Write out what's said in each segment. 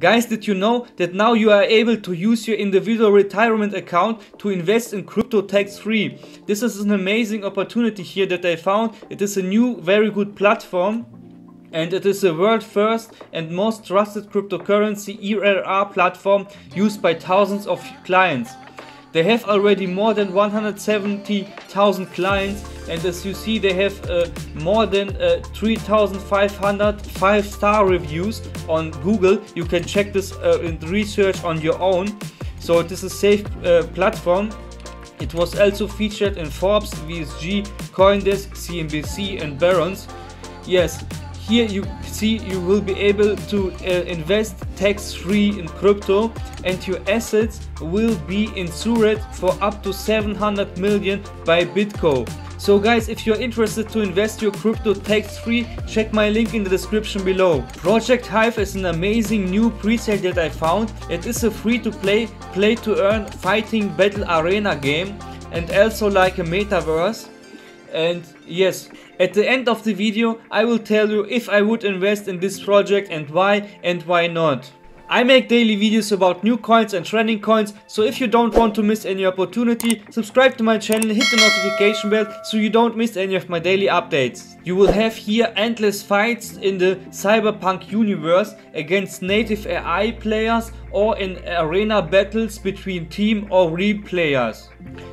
Guys, did you know that now you are able to use your individual retirement account to invest in crypto tax-free? This is an amazing opportunity here that I found. It is a new, very good platform. And it is the world first and most trusted cryptocurrency ERR platform used by thousands of clients. They have already more than 170,000 clients, and as you see, they have more than 3,500 five-star reviews on Google. You can check this and research on your own. So it is a safe platform. It was also featured in Forbes, VSG, Coindesk, CNBC and Barron's. Yes. Here you see you will be able to invest tax-free in crypto, and your assets will be insured for up to 700 million by BitGo. So guys, if you're interested to invest your crypto tax-free, check my link in the description below. Project Hive is an amazing new presale that I found. It is a free-to-play, play-to-earn fighting battle arena game, and also like a metaverse. And yes, at the end of the video I will tell you if I would invest in this project and why not. I make daily videos about new coins and trending coins, so if you don't want to miss any opportunity, subscribe to my channel, hit the notification bell so you don't miss any of my daily updates. You will have here endless fights in the cyberpunk universe against native AI players or in arena battles between team or real players.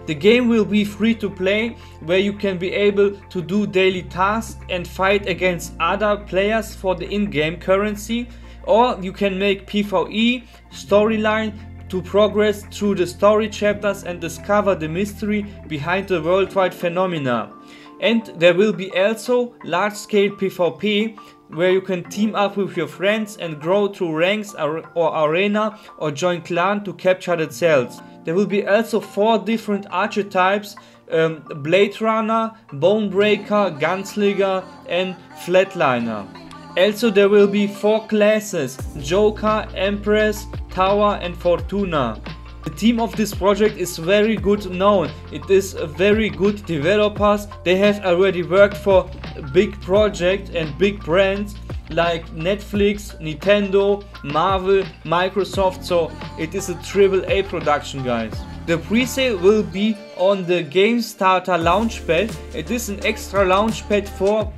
The game will be free to play, where you can be able to do daily tasks and fight against other players for the in-game currency. Or you can make PvE storyline to progress through the story chapters and discover the mystery behind the worldwide phenomena. And there will be also large-scale PvP, where you can team up with your friends and grow through ranks or arena or join clan to capture the cells. There will be also 4 different archetypes: Blade Runner, Bonebreaker, Gunslinger and Flatliner. Also there will be 4 classes: Joker, Empress, Tower and Fortuna. The team of this project is very good known. It is very good developers. They have already worked for big projects and big brands like Netflix, Nintendo, Marvel, Microsoft. So it is a AAA production, guys. The presale will be on the GameStarter Launchpad. It is an extra launchpad for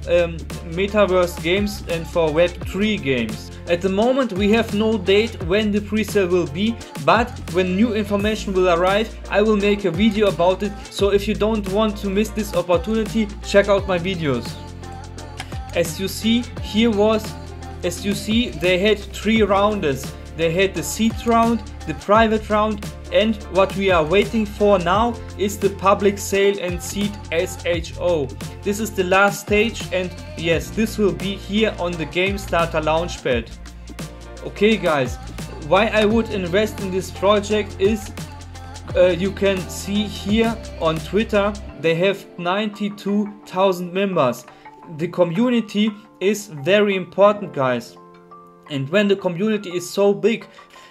metaverse games and for Web3 games. At the moment we have no date when the presale will be, but when new information will arrive I will make a video about it, so if you don't want to miss this opportunity, check out my videos. As you see, they had 3 rounds. They had the seed round, the private round, and what we are waiting for now is the public sale and seed SHO. This is the last stage, and yes, this will be here on the GameStarter Launchpad. Okay guys, why I would invest in this project is, you can see here on Twitter, they have 92,000 members. The community is very important, guys, and when the community is so big,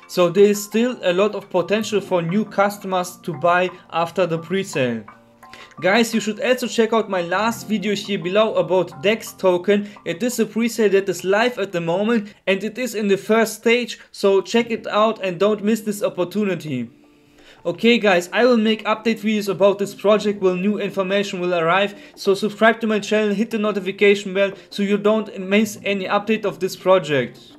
so there is still a lot of potential for new customers to buy after the presale. Guys, you should also check out my last video here below about DEX token. It is a presale that is live at the moment and it is in the first stage, so check it out and don't miss this opportunity. Okay guys, I will make update videos about this project when new information will arrive, so subscribe to my channel, hit the notification bell so you don't miss any update of this project.